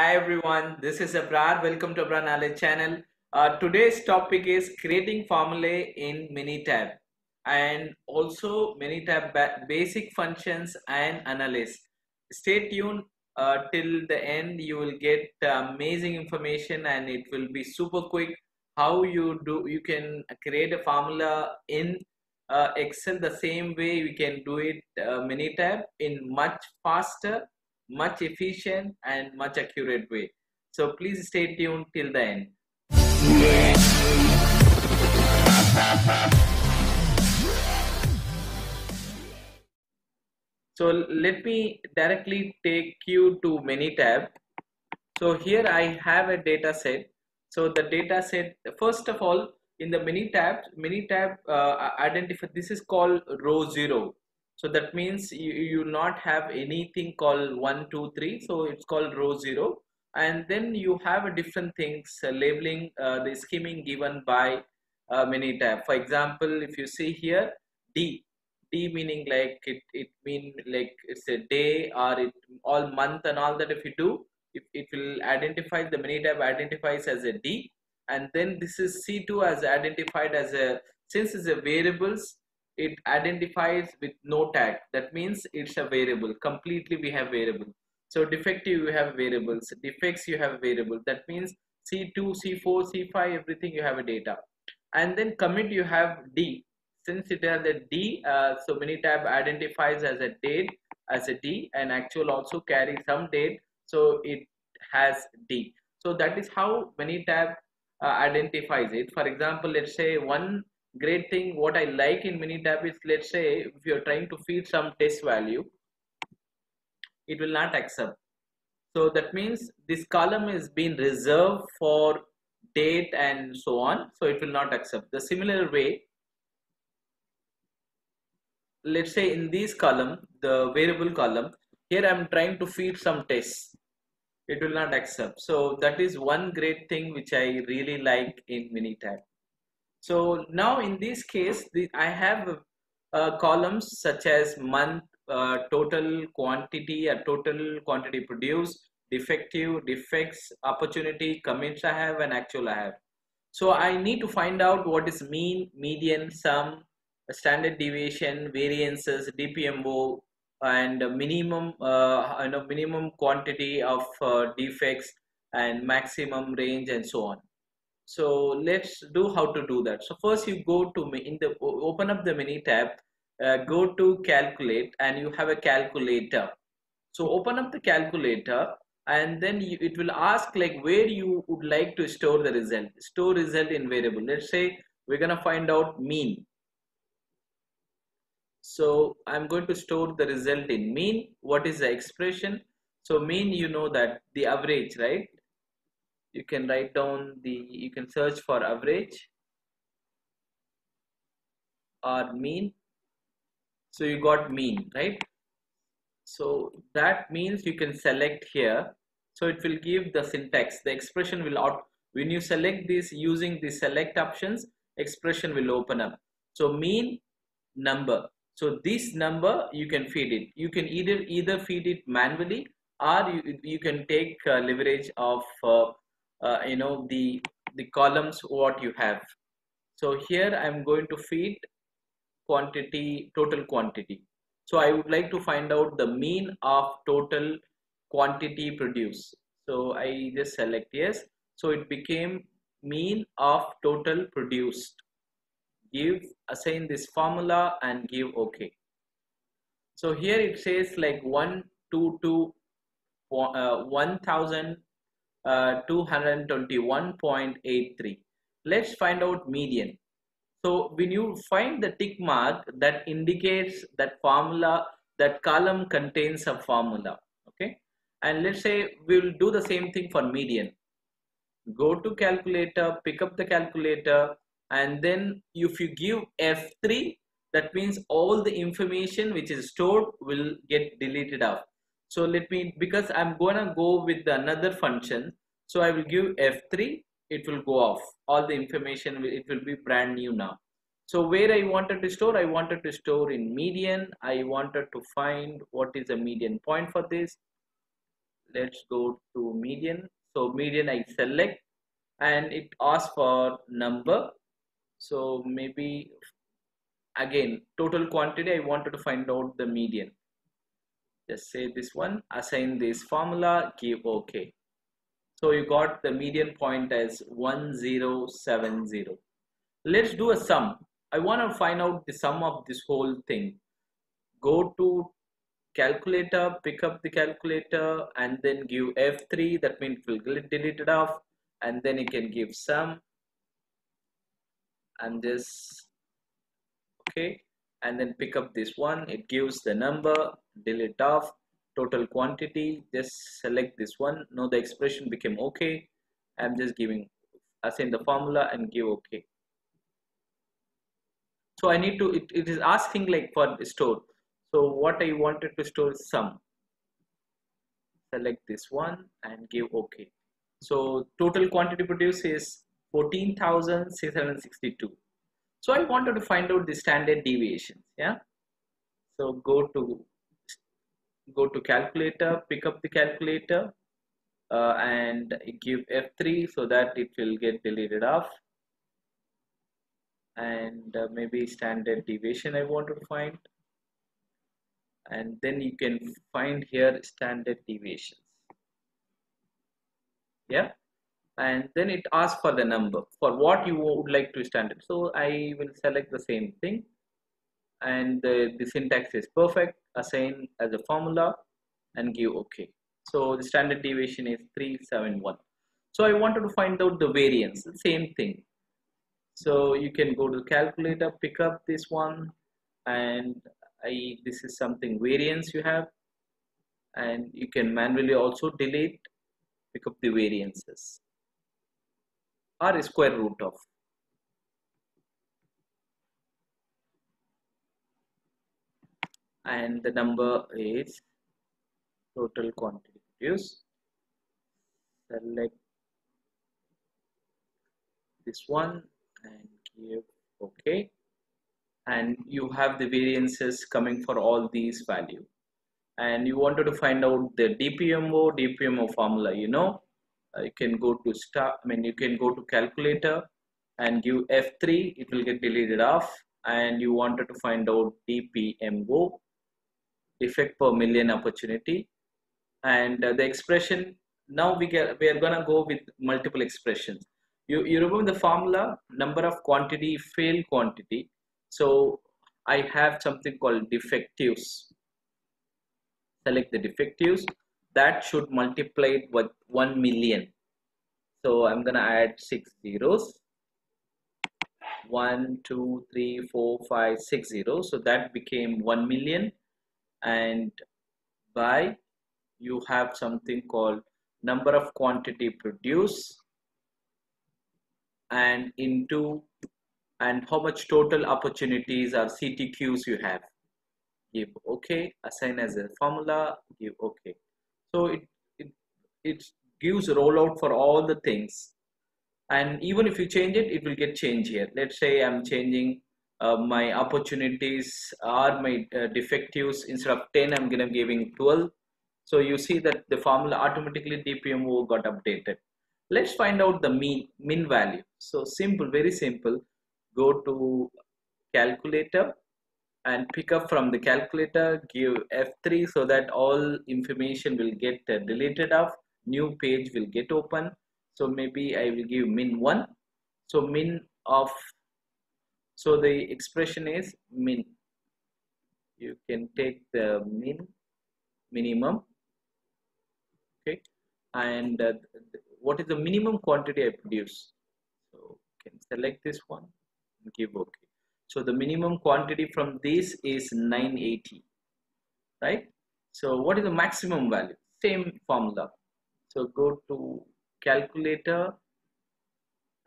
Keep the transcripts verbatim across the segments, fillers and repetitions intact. Hi everyone, this is Abrar. Welcome to Abrar Knowledge channel. Uh, today's topic is creating formulae in Minitab and also Minitab ba basic functions and analysis. Stay tuned uh, till the end. You will get amazing information and it will be super quick how you do you can create a formula in uh, Excel the same way you can do it uh, Minitab in much faster, much efficient and much accurate way. So please stay tuned till the end. So let me directly take you to Minitab. So here I have a data set. So the data set, first of all, in the Minitab, Minitab uh, identify, this is called row zero. So that means you, you not have anything called one, two, three. So it's called row zero. And then you have a different things uh, labeling uh, the scheming given by uh, Minitab. For example, if you see here, D. D meaning like it, it mean like it's a day or it all month and all that. If you do, it, it will identify, the Minitab identifies as a D. And then this is C two as identified as a, since it's a variables, it identifies with no tag. That means it's a variable. Completely we have variable. So defective you have variables. Defects you have variable. That means C two, C four, C five, everything you have a data. And then commit you have D. Since it has a D, uh, so Minitab identifies as a date as a D, and actual also carries some date. So it has D. So that is how Minitab uh, identifies it. For example, let's say one great thing what I like in Minitab is, let's say if you're trying to feed some test value, it will not accept. So that means this column is being reserved for date and so on. So it will not accept. The similar way, let's say in this column, the variable column, here I'm trying to feed some tests. It will not accept. So that is one great thing which I really like in Minitab. So now in this case, the, I have uh, columns such as month, uh, total quantity, a total quantity produced, defective, defects, opportunity, commits I have, and actual I have. So I need to find out what is mean, median, sum, standard deviation, variances, D P M O, and minimum, uh, you know, minimum quantity of uh, defects and maximum range and so on. So let's do how to do that. So first you go to in the open up the Minitab, uh, go to calculate, and you have a calculator. So open up the calculator, and then you, it will ask like where you would like to store the result. Store result in variable. Let's say we're gonna find out mean. So I'm going to store the result in mean. What is the expression? So mean, you know that the average, right? You can write down the, you can search for average or mean. So you got mean, right? So that means you can select here. So it will give the syntax. The expression will out, when you select this using the select options, expression will open up. So mean number. So this number you can feed it. You can either either feed it manually or you, you can take uh, leverage of uh, Uh, you know the the columns what you have. So here I'm going to feed quantity, total quantity. So I would like to find out the mean of total quantity produced. So I just select yes. So it became mean of total produced. Give, assign this formula and give OK. So here it says like one two two uh, one thousand. Uh, two hundred twenty-one point eight three. Let's find out median. So when you find the tick mark, that indicates that formula, that column contains a formula. Okay, and let's say we'll do the same thing for median. Go to calculator, pick up the calculator, and then if you give F three, that means all the information which is stored will get deleted out. So let me, because I'm gonna go with another function. So I will give F three, it will go off. All the information, it will be brand new now. So where I wanted to store, I wanted to store in median. I wanted to find what is the median point for this. Let's go to median. So median I select and it asks for number. So maybe again total quantity, I wanted to find out the median. Just say this one, assign this formula, give OK. So you got the median point as one zero seven zero. Let's do a sum. I want to find out the sum of this whole thing. Go to calculator, pick up the calculator and then give F three, that means it will get deleted off, and then you can give sum and this, okay, and then pick up this one, it gives the number, delete off, total quantity, just select this one, now the expression became okay. I'm just giving, assign the formula and give okay. So I need to, it, it is asking like for store. So what I wanted to store is sum. Select this one and give OK. So total quantity produced is fourteen thousand six hundred sixty-two. So I wanted to find out the standard deviations. Yeah. So go to go to calculator, pick up the calculator, uh, and give F three so that it will get deleted off. And uh, maybe standard deviation I want to find. And then you can find here standard deviations. Yeah. And then it asks for the number for what you would like to standard. So I will select the same thing. And the, the syntax is perfect. Assign as a formula and give OK. So the standard deviation is three seven one. So I wanted to find out the variance. The same thing. So you can go to the calculator, pick up this one, and I, this is something variance you have, and you can manually also delete, pick up the variances or square root of. And the number is total quantity produced. Select this one and give OK. And you have the variances coming for all these value, and you wanted to find out the D P M O D P M O formula. You know, uh, you can go to start. I mean, you can go to calculator and give F three. It will get deleted off. And you wanted to find out D P M O, defect per million opportunity, and uh, the expression. Now we get we are gonna go with multiple expressions. You you remember the formula: number of quantity, fail quantity. So I have something called defectives. Select the defectives. That should multiply it with one million. So I'm going to add six zeros. one, two, three, four, five, six zeros. So that became one million. And by you have something called number of quantity produced and into and how much total opportunities or C T Qs you have. Give OK, assign as a formula, give OK. So it, it, it gives a rollout for all the things. And even if you change it, it will get changed here. Let's say I'm changing uh, my opportunities or my uh, defectives. Instead of ten, I'm gonna giving twelve. So you see that the formula automatically D P M O got updated. Let's find out the mean, mean value. So simple, very simple. Go to calculator and pick up from the calculator, give F three so that all information will get deleted off, new page will get open. So maybe I will give min one. So min of, so the expression is min. You can take the min, minimum. Okay. And uh, what is the minimum quantity I produce? So you can select this one. Give OK. So the minimum quantity from this is nine eighty, right? So what is the maximum value? Same formula. So go to calculator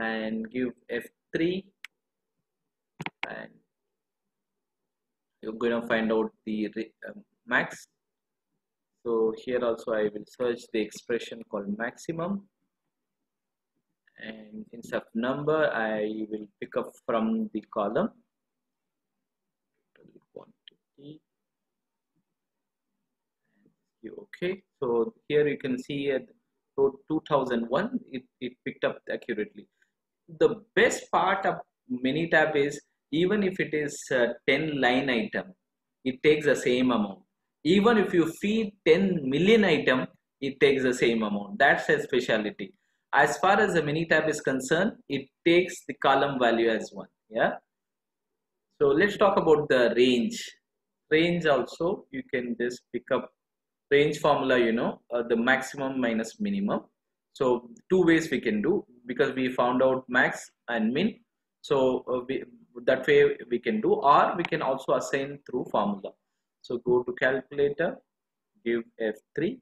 and give F three, and you're going to find out the uh, max. So here also I will search the expression called maximum. And instead of number, I will pick up from the column quantity. Okay, so here you can see at two thousand one, it, it picked up accurately. The best part of Minitab is, even if it is a ten line item, it takes the same amount. Even if you feed ten million item, it takes the same amount. That's a speciality. As far as the Minitab is concerned, it takes the column value as one. Yeah. So let's talk about the range. Range also, you can just pick up range formula, you know, uh, the maximum minus minimum. So two ways we can do, because we found out max and min. So uh, we, that way we can do, or we can also assign through formula. So go to calculator, give F three,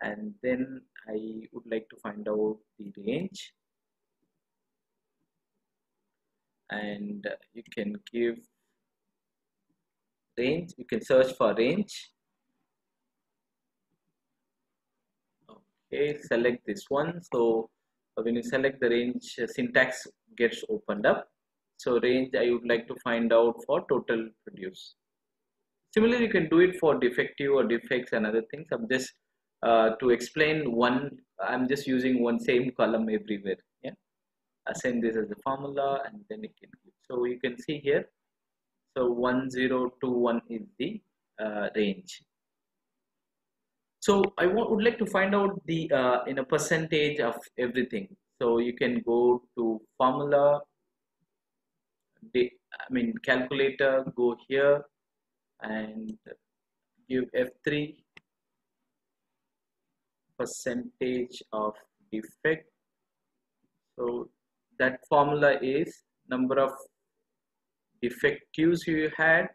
and then I would like to find out the range, and you can give range, you can search for range. Okay, select this one. So when you select the range, syntax gets opened up. So range, I would like to find out for total produce. Similarly, you can do it for defective or defects and other things. I'm just uh, to explain one, I'm just using one same column everywhere. Yeah, assign this as the formula, and then it can. So you can see here. So one zero two one is the uh, range. So I would like to find out the uh, in a percentage of everything. So you can go to formula. I mean calculator. Go here. And give F three, percentage of defect. So that formula is number of defectives you had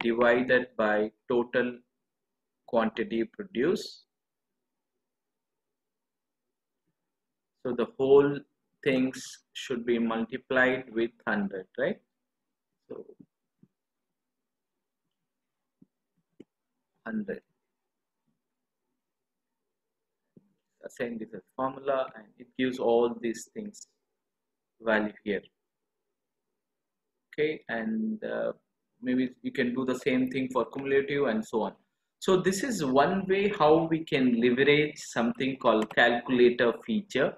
divided by total quantity produced. So the whole things should be multiplied with one hundred, right? So one hundred. Assign this as formula, and it gives all these things value here. Okay, and uh, maybe you can do the same thing for cumulative and so on. So this is one way how we can leverage something called calculator feature.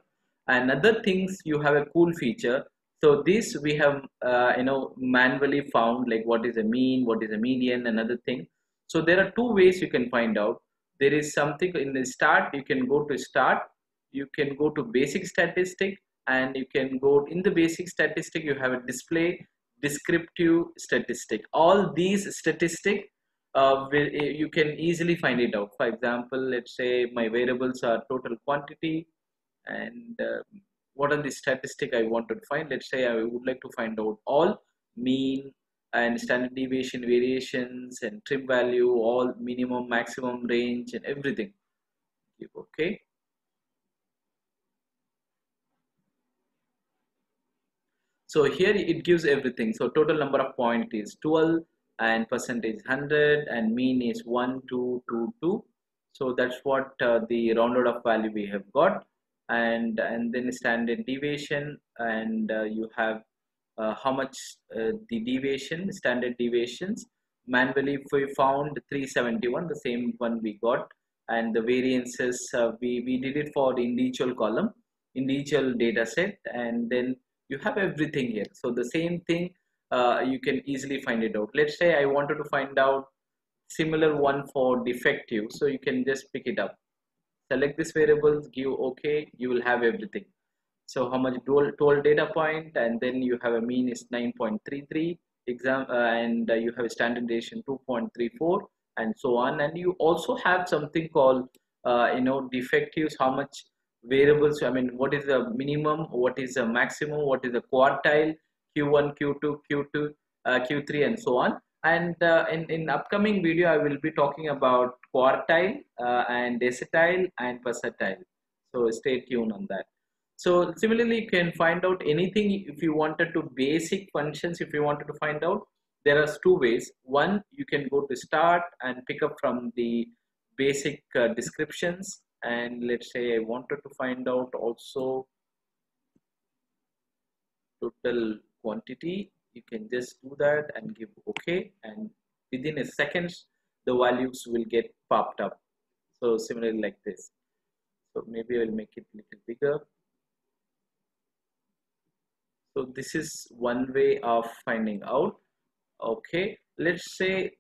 And other things, you have a cool feature. So this we have uh, you know manually found, like what is a mean, what is a median, another thing. So there are two ways you can find out. There is something in the start, you can go to start, you can go to basic statistic, and you can go in the basic statistic, you have a display, descriptive statistic. All these statistics, uh, will, you can easily find it out. For example, let's say my variables are total quantity, and uh, what are the statistics I want to find? Let's say I would like to find out all mean, and standard deviation variations and trim value, all minimum, maximum, range, and everything. Give OK. So here it gives everything. So total number of points is twelve, and percentage one hundred, and mean is one two two two. So that's what uh, the rounded off value we have got. And, and then standard deviation, and uh, you have Uh, how much uh, the deviation, standard deviations. Manually we found three seventy-one, the same one we got, and the variances uh, we, we did it for the individual column, individual data set, and then you have everything here. So the same thing, uh, you can easily find it out. Let's say I wanted to find out similar one for defective, so you can just pick it up, select this variable, give OK, you will have everything. So how much dual, dual data point, and then you have a mean is nine point three three, exam, uh, and uh, you have a standard deviation two point three four, and so on. And you also have something called, uh, you know, defectives, how much variables, I mean, what is the minimum, what is the maximum, what is the quartile, Q one, Q two, Q two, uh, Q three, and so on. And uh, in, in upcoming video, I will be talking about quartile, uh, and decile, and percentile. So stay tuned on that. So similarly, you can find out anything if you wanted to basic functions. If you wanted to find out, there are two ways. One, you can go to start and pick up from the basic uh, descriptions. And let's say I wanted to find out also total quantity. You can just do that and give OK. And within a second, the values will get popped up. So similarly like this. So maybe I will make it a little bigger. So this is one way of finding out. Okay, let's say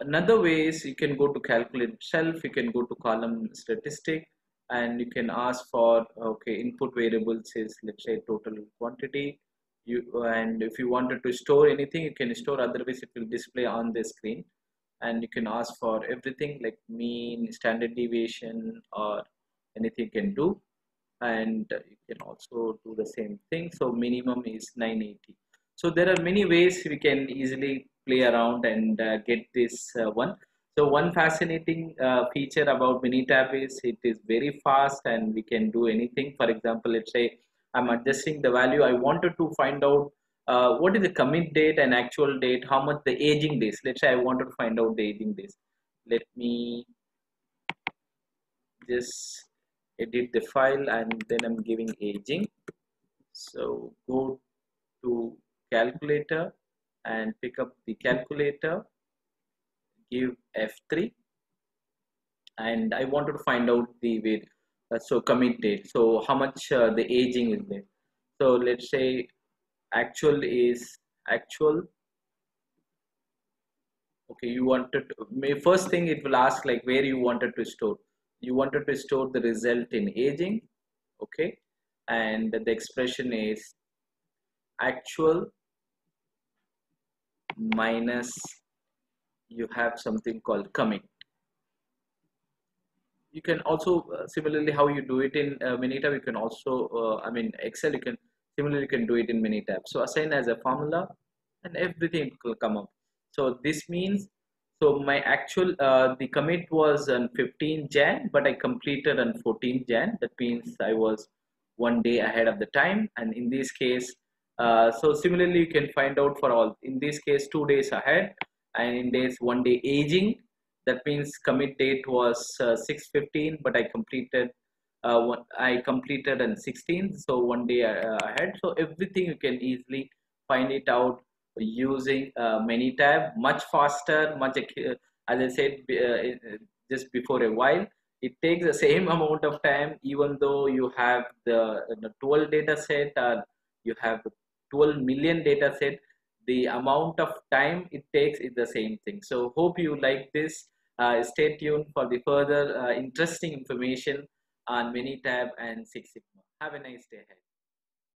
another way is you can go to calculate itself, you can go to column statistic, and you can ask for, okay, input variables is, let's say, total quantity. You, and if you wanted to store anything, you can store, otherwise it will display on the screen. And you can ask for everything like mean, standard deviation, or anything you can do. And you can also do the same thing. So minimum is nine eighty. So there are many ways we can easily play around and uh, get this uh, one. So one fascinating uh, feature about Minitab is it is very fast and we can do anything. For example, let's say I'm adjusting the value. I wanted to find out uh, what is the commit date and actual date, how much the aging days. Let's say I wanted to find out the aging days. Let me just edit the file and then I'm giving aging. So go to calculator and pick up the calculator, give F three, and I wanted to find out the weight, uh, so commit date, so how much uh, the aging is there. So let's say actual is actual. Okay, you wanted to, first thing it will ask like where you wanted to store. You wanted to store the result in aging. Okay, and the expression is actual minus you have something called commit. You can also uh, similarly how you do it in uh, Minitab, you can also uh, I mean Excel, you can similarly you can do it in Minitab. So assign as a formula and everything will come up. So this means, so my actual uh, the commit was on fifteenth Jan, but I completed on fourteenth Jan. That means I was one day ahead of the time, and in this case Uh, so similarly you can find out for all, in this case two days ahead, and in days one day aging. That means commit date was uh, six fifteen, but I completed uh, one, I completed on sixteenth, so one day uh, ahead. So everything you can easily find it out using uh, Minitab, much faster, much uh, as I said uh, just before a while. It takes the same amount of time even though you have the, the twelve data set, or you have twelve million data set. The amount of time it takes is the same thing. So hope you like this. Uh, stay tuned for the further uh, interesting information on Minitab and Six Sigma. Have a nice day ahead.